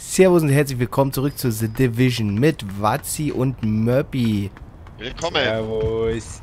Servus und herzlich willkommen zurück zu The Division mit Watzi und Möppi. Willkommen. Servus.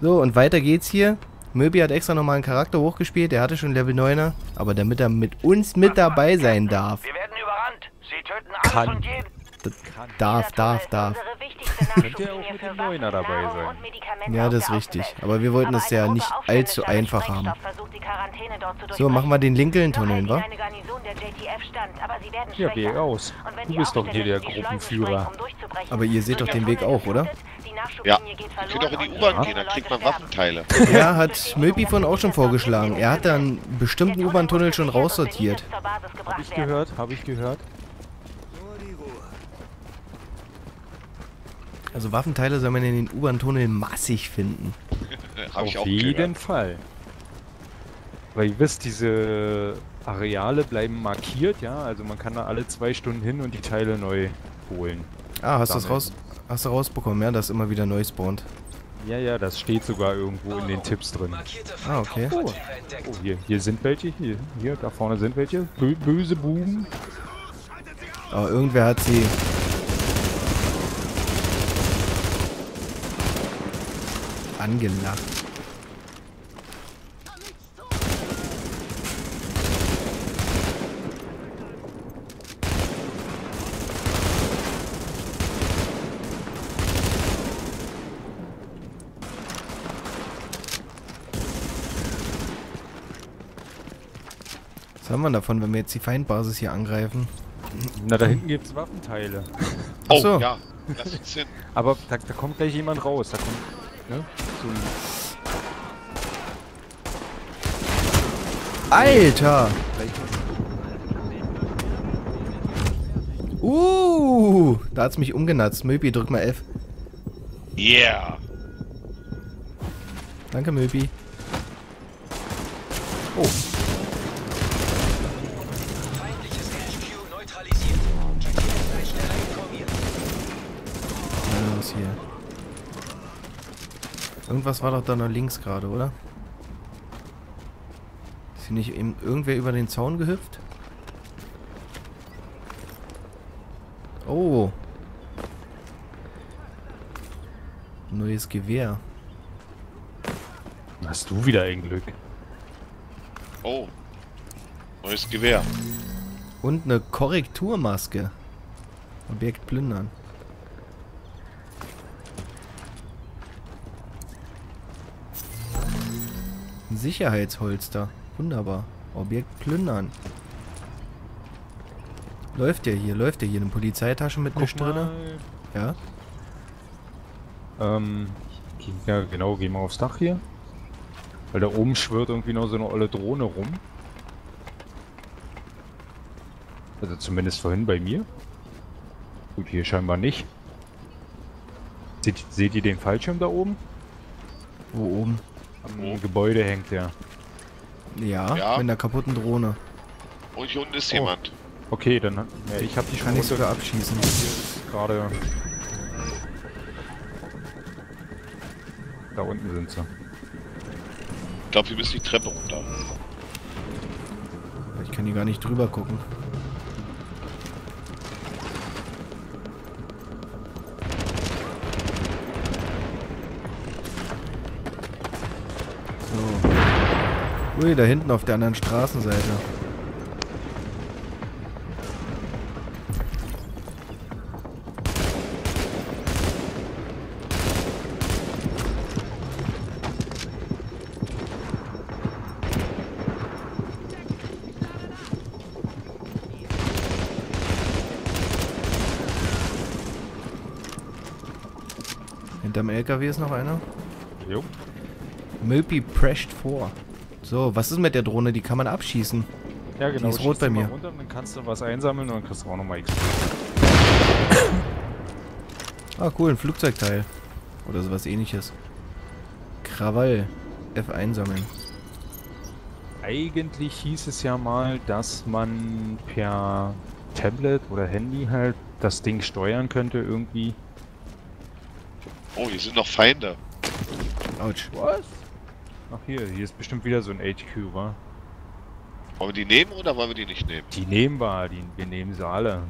So, und weiter geht's hier. Möppi hat extra nochmal einen Charakter hochgespielt. Er hatte schon Level 9er. Aber damit er mit uns mit dabei sein darf. Wir werden überrannt. Sie töten alles und jeden. Darf. Könnt ihr auch mit dem 9er dabei sein? Ja, das ist richtig. Aber wir wollten das ja nicht allzu einfach haben. So, machen wir den Lincoln Tunnel, wa? Ja, Weg aus. Du bist doch hier der Gruppenführer. Aber ihr seht doch den Weg auch, oder? Ja. Ihr könnt doch in die U-Bahn gehen, dann kriegt man Waffenteile. Ja, hat Möpi von auch schon vorgeschlagen. Er hat dann bestimmten U-Bahn-Tunnel schon raussortiert. Hab ich gehört. Also Waffenteile soll man in den U-Bahn-Tunneln massig finden. Auf jeden Fall. Weil ihr wisst, diese Areale bleiben markiert, ja. Also man kann da alle 2 Stunden hin und die Teile neu holen. Ah, hast du rausbekommen, ja, dass immer wieder neu spawnt. Ja, das steht sogar irgendwo in den Tipps drin. Ah, okay. Oh, hier sind welche, hier, da vorne sind welche. Böse Buben. Oh, irgendwer hat sie... angelacht. Was haben wir davon, wenn wir jetzt die Feindbasis hier angreifen? Na, da hinten gibt's Waffenteile. Achso. Oh, ja. Das ist Sinn. Aber da kommt gleich jemand raus. Da kommt... Ne? Alter! Da hat's mich umgenatzt. Möpi, drück mal F. Yeah! Danke, Möpi. Oh. Was hier? Irgendwas war doch da noch links gerade, oder? Ist hier nicht eben irgendwer über den Zaun gehüpft? Oh. Neues Gewehr. Hast du wieder ein Glück. Oh. Neues Gewehr. Und eine Korrekturmaske. Objekt plündern. Sicherheitsholster. Wunderbar. Objekt plündern. Läuft der hier. Eine Polizeitasche mit einer Stirne. Ja. Ja, genau. Gehen wir aufs Dach hier. Weil da oben schwirrt irgendwie noch so eine olle Drohne rum. Also zumindest vorhin bei mir. Gut, hier scheinbar nicht. Seht ihr den Fallschirm da oben? Wo oben? Am Gebäude hängt der. Ja, mit einer kaputten Drohne. Und hier unten ist jemand. Okay, dann... Ja, ich hab die schon sogar abschießen. Gerade... Da unten sind sie. Ich glaube, wir müssen die Treppe runter. Ich kann hier gar nicht drüber gucken. Ui, da hinten auf der anderen Straßenseite. Hinterm LKW ist noch einer. Jo. Möpi prescht vor. So, was ist mit der Drohne? Die kann man abschießen. Ja, genau. Die ist rot bei mir. Runter, dann kannst du was einsammeln und dann kriegst du auch nochmal XP. Ah, cool. Ein Flugzeugteil. Oder sowas ähnliches. Krawall. F einsammeln. Eigentlich hieß es ja mal, dass man per Tablet oder Handy halt das Ding steuern könnte irgendwie. Oh, hier sind noch Feinde. Autsch. Was? Ach hier ist bestimmt wieder so ein HQ, wa? Wollen wir die nehmen oder wollen wir die nicht nehmen? Die nehmen wir, wir nehmen sie alle.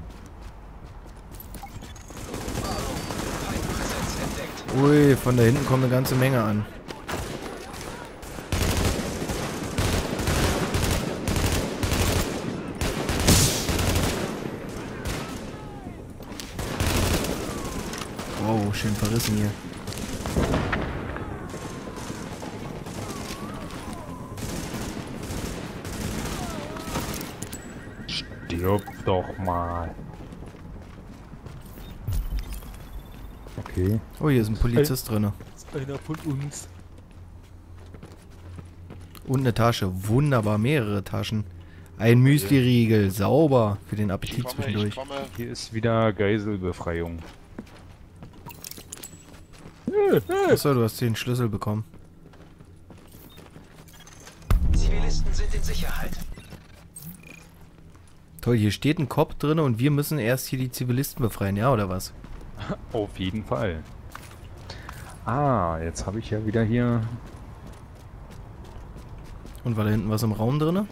Ui, von da hinten kommt eine ganze Menge an. Wow, schön verrissen hier. Stirb doch mal. Okay. Oh, hier ist ein Polizist drin. Einer von uns. Und eine Tasche. Wunderbar, mehrere Taschen. Ein Müsli-Riegel. Sauber. Für den Appetit zwischendurch. Hier ist wieder Geiselbefreiung. Achso, du hast den Schlüssel bekommen. Zivilisten sind in Sicherheit. Toll, hier steht ein Cop drin und wir müssen erst hier die Zivilisten befreien, ja oder was? Auf jeden Fall. Ah, jetzt habe ich ja wieder hier... Und war da hinten was im Raum drin?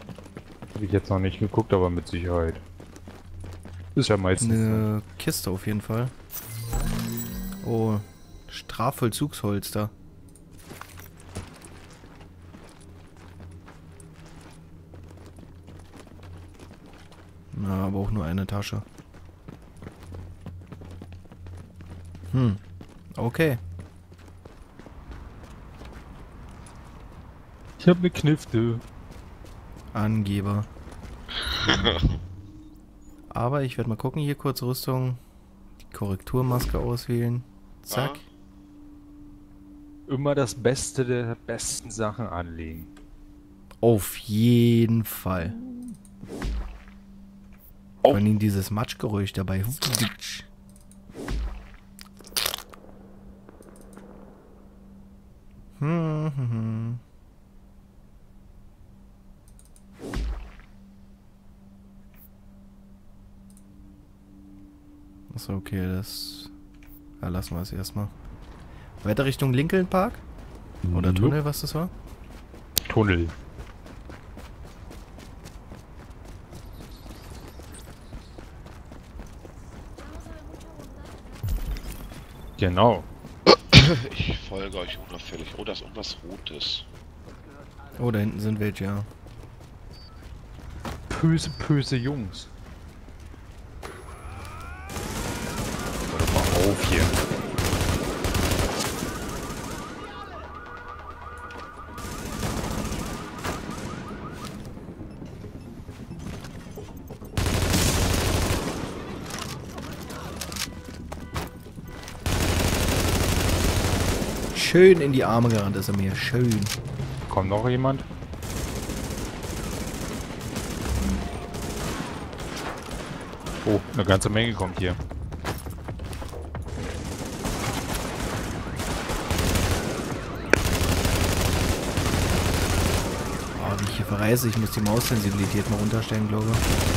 Habe ich jetzt noch nicht geguckt, aber mit Sicherheit. Ist ja meistens... Eine Kiste auf jeden Fall. Oh, Strafvollzugsholster. Na, aber auch nur eine Tasche. Hm, okay. Ich hab ne Knifte. Angeber. Aber ich werde mal gucken, hier kurz Rüstung. Die Korrekturmaske auswählen. Zack. Ah. Immer das Beste der besten Sachen anlegen. Auf jeden Fall. Oh. Vor allem dieses Matschgeräusch dabei. Achso, okay, das... Ja, lassen wir es erstmal. Weiter Richtung Lincoln Park? Oder Tunnel, was das war? Tunnel. Genau. Ich folge euch unauffällig. Oh, da ist irgendwas Rotes. Oh, da hinten sind welche, ja. Böse, böse Jungs. Hör doch mal auf hier. Schön in die Arme gerannt ist er mir. Schön. Kommt noch jemand? Oh, eine ganze Menge kommt hier. Oh, wie ich hier verreise. Ich muss die Maussensibilität mal runterstellen, glaube ich.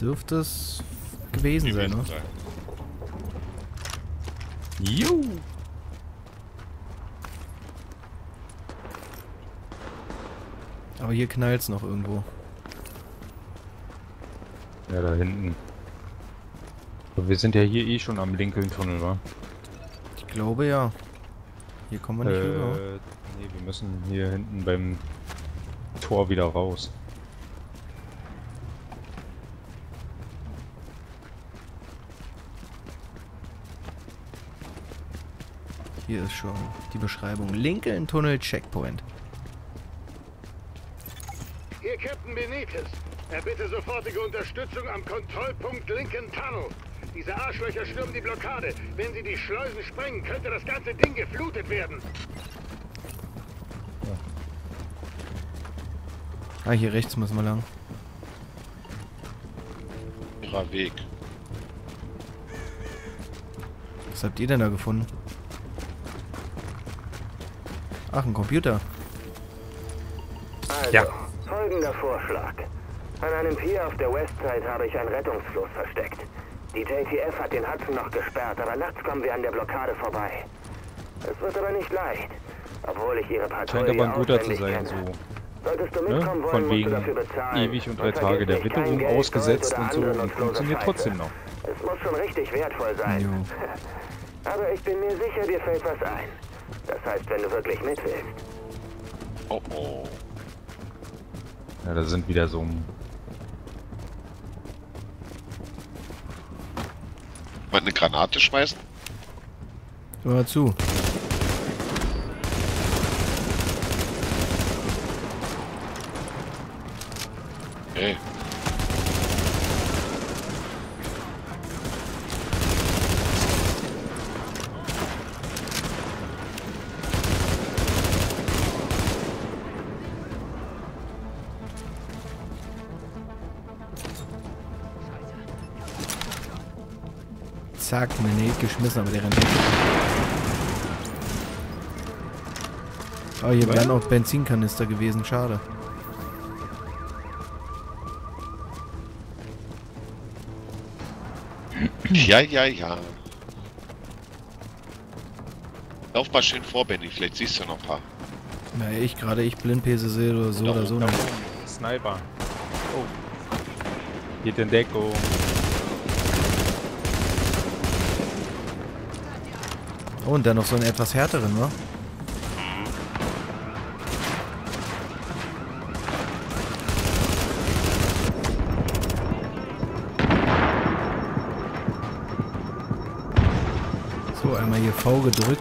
Dürfte es gewesen sein, ne? Juhu! Aber hier knallt's noch irgendwo. Ja, da hinten. Aber wir sind ja hier eh schon am Lincoln Tunnel, wa? Ich glaube ja. Hier kommen wir nicht rüber. Nee, wir müssen hier hinten beim Tor wieder raus. Hier ist schon die Beschreibung. Lincoln Tunnel Checkpoint. Hier Captain Benitez. Erbitte sofortige Unterstützung am Kontrollpunkt Lincoln Tunnel. Diese Arschlöcher stürmen die Blockade. Wenn sie die Schleusen sprengen, könnte das ganze Ding geflutet werden. Ja. Ah, hier rechts müssen wir lang. Ihrer Weg. Was habt ihr denn da gefunden? Ach, ein Computer. Also, ja. Folgender Vorschlag. An einem Pier auf der Westside habe ich ein Rettungsfloß versteckt. Die JTF hat den Hudson noch gesperrt, aber nachts kommen wir an der Blockade vorbei. Es wird aber nicht leicht, obwohl ich ihre Patrouille auswendig kenne. Scheint aber ein guter zu sein, so. Solltest du mitkommen wollen, von wegen musst du dafür bezahlen. Ewig und 3 Tage der Witterung ausgesetzt und so, und funktioniert trotzdem noch. Es muss schon richtig wertvoll sein. Jo. Aber ich bin mir sicher, dir fällt was ein. Das heißt, wenn du wirklich mitwillst. Oh oh. Ja, da sind wieder so ein... Wollt eine Granate schmeißen? Hör zu. Hey. Zack, Manet geschmissen, aber der rennt nicht. Oh, hier wären auch Benzinkanister gewesen, schade. Ja, ja, ja. Lauf mal schön vor, Benny, vielleicht siehst du noch ein paar. Na, ich gerade, ich Blindpäse sehe oder so. Nicht. Sniper. Oh. Geht in Deckung. Oh, und dann noch so einen etwas härteren, ne? So, einmal hier V gedrückt.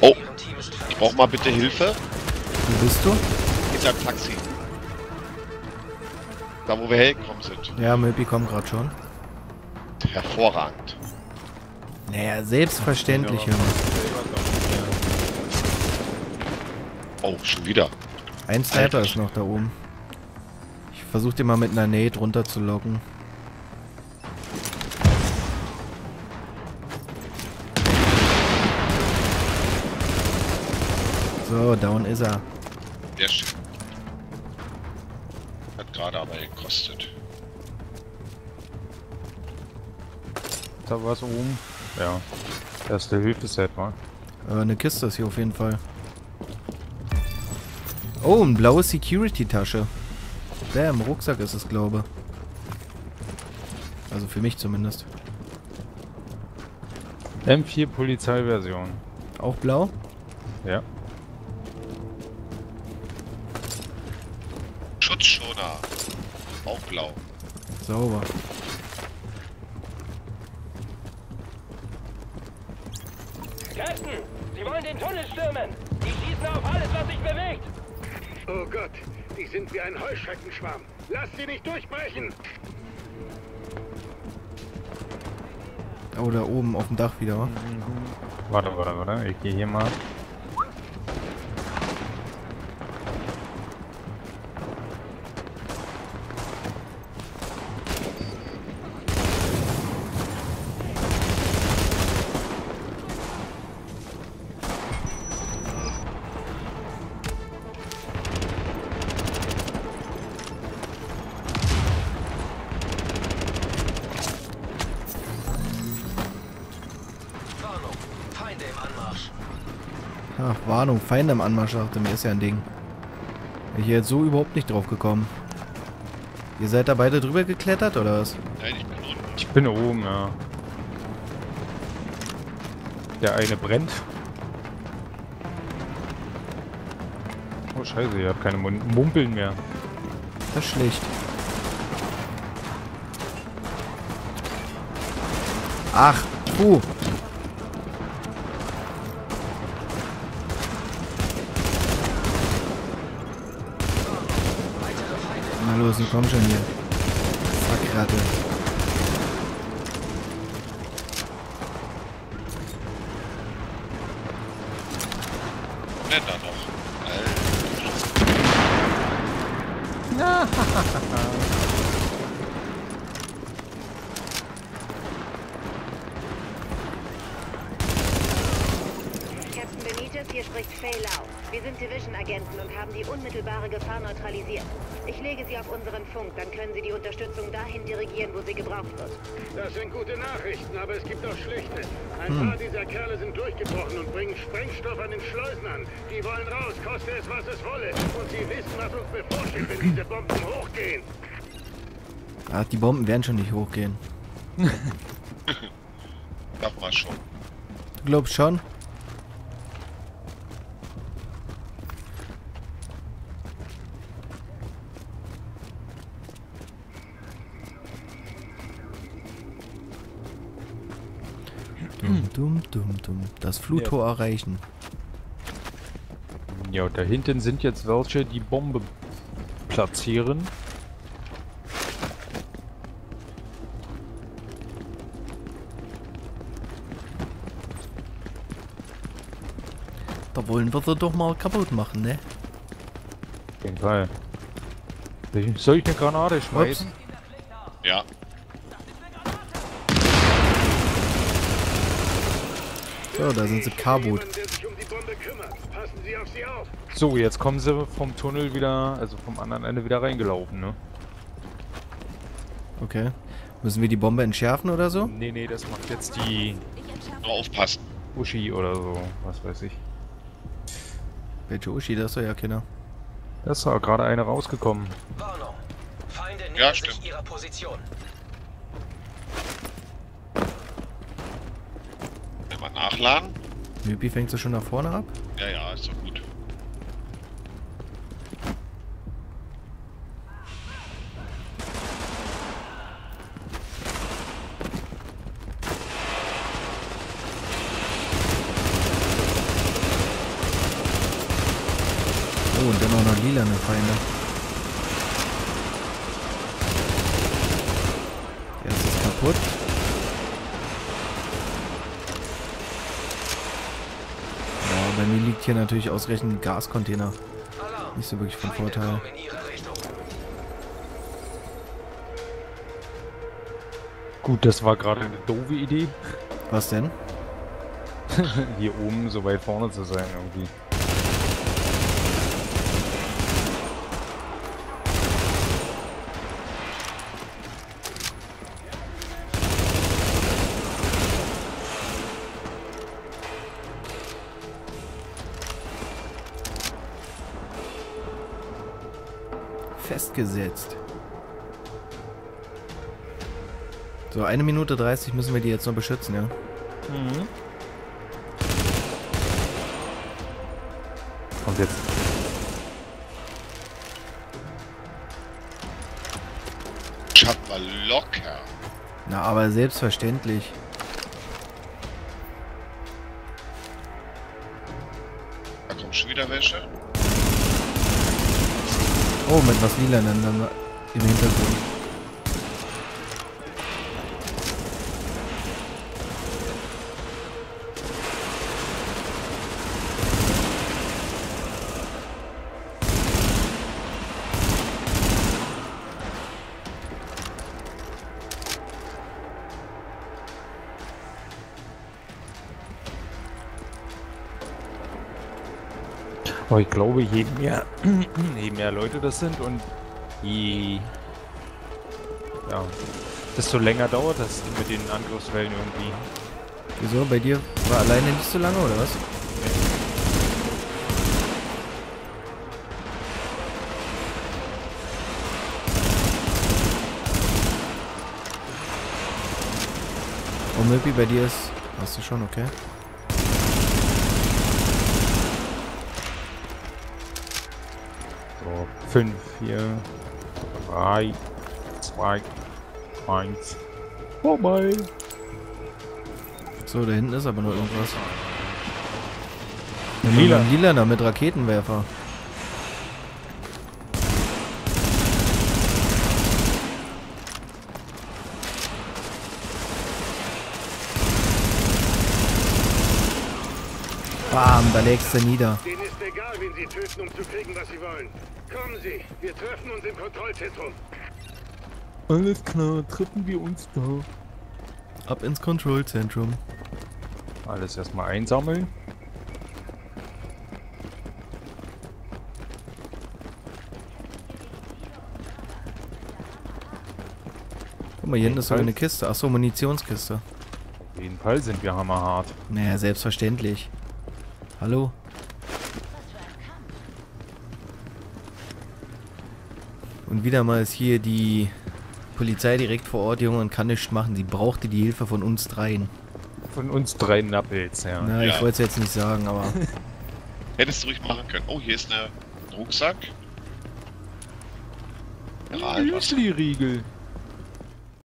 Oh, ich brauch mal bitte Hilfe. Wo bist du? Ich sag Taxi. Da, wo wir hergekommen sind. Ja, Möpi kommt gerade schon. Hervorragend. Naja, selbstverständlich. Ja. Oh, schon wieder. Ein Sniper ist noch da oben. Ich versuche den mal mit einer Nade runterzulocken. So, down ist er. Sehr schön. Gerade aber gekostet. Da war es oben. Ja. Erste Hilfe-Set, war. Eine Kiste ist hier auf jeden Fall. Oh, ein blaue Security-Tasche. Damn, Rucksack ist es, glaube. Also für mich zumindest. M4 Polizeiversion. Auch blau? Ja. Schutzschoner. Auch blau. Sauber. Captain, Sie wollen den Tunnel stürmen. Die schießen auf alles, was sich bewegt. Oh Gott, die sind wie ein Heuschreckenschwarm. Lass sie nicht durchbrechen. Oh, da oben auf dem Dach wieder, oder? Warte. Ich gehe hier mal. Ach, Warnung, Feinde im Anmarsch, dachte mir, ist ja ein Ding. Bin ich jetzt so überhaupt nicht drauf gekommen. Ihr seid da beide drüber geklettert, oder was? Nein, ich bin oben. Ich bin oben, ja. Der eine brennt. Oh, scheiße, ihr habt keine Mumpeln mehr. Das ist schlecht. Ach, puh. Los, ich komm schon hier. Fuck-Ratte. Netter noch. Alter. Captain Benitez, Division-Agenten und haben die unmittelbare Gefahr neutralisiert. Ich lege sie auf unseren Funk, dann können sie die Unterstützung dahin dirigieren, wo sie gebraucht wird. Das sind gute Nachrichten, aber es gibt auch schlechte. Ein paar dieser Kerle sind durchgebrochen und bringen Sprengstoff an den Schleusen an. Die wollen raus, koste es, was es wolle. Und sie wissen, was uns bevorsteht, wenn diese Bomben hochgehen. Ach, die Bomben werden schon nicht hochgehen. Glaub mal schon. Glaub schon? Dumm, dumm, dumm. Das Fluttor erreichen. Ja, und da hinten sind jetzt welche, die Bombe platzieren. Da wollen wir sie doch mal kaputt machen, ne? Auf jeden Fall. Soll ich eine Granate schmeißen? Ups. Ja. So, da sind sie Carbot. So, jetzt kommen sie vom Tunnel wieder, also vom anderen Ende wieder reingelaufen, ne? Okay. Müssen wir die Bombe entschärfen oder so? Nee, nee, das macht jetzt die... Aufpassen. Uschi oder so, was weiß ich. Welche Uschi? Das ist doch ja keiner. Das ist doch gerade eine rausgekommen. Warnung. Feinde nähern sich ihrer Position. Nachladen. Möbi, fängst du schon nach vorne ab? Ja, ja, ist doch gut. Oh, und dann auch noch lilane Feinde. Der ist jetzt kaputt. Bei mir liegt hier natürlich ausreichend ein Gascontainer. Nicht so wirklich von Vorteil. Gut, das war gerade eine doofe Idee. Was denn? Hier oben so weit vorne zu sein irgendwie. Festgesetzt. So, 1 Minute 30 müssen wir die jetzt noch beschützen, ja? Mhm. Kommt jetzt. Schafft mal locker. Na, aber selbstverständlich. Da kommt schon wieder welche. Oh, mit was lila dann im Hintergrund. Aber ich glaube, je mehr Leute das sind und je, ja, desto länger dauert das mit den Angriffswellen irgendwie. Wieso? Bei dir war alleine nicht so lange, oder was? Oh, Möbi, bei dir ist... Hast du schon, okay? So, 5, 4, 3, 2, 1, vorbei. So, da hinten ist aber noch irgendwas. Lila. Lilaner mit Raketenwerfer. Bam, da legst du nieder. Denen ist egal, wen sie töten, um zu kriegen, was sie wollen. Kommen Sie, wir treffen uns im Kontrollzentrum. Alles klar, treffen wir uns da. Ab ins Kontrollzentrum. Alles erstmal einsammeln. Guck mal, hier hinten ist sogar eine Kiste. Achso, Munitionskiste. Auf jeden Fall sind wir hammerhart. Naja, selbstverständlich. Hallo? Und wieder mal ist hier die Polizei direkt vor Ort, Junge, und kann nichts machen. Sie brauchte die Hilfe von uns dreien. Von uns drei Nappels, ja. Na, ja. Ich wollte es jetzt nicht sagen, aber... Hättest du ruhig machen können. Oh, hier ist ein Rucksack. Müsli-Riegel.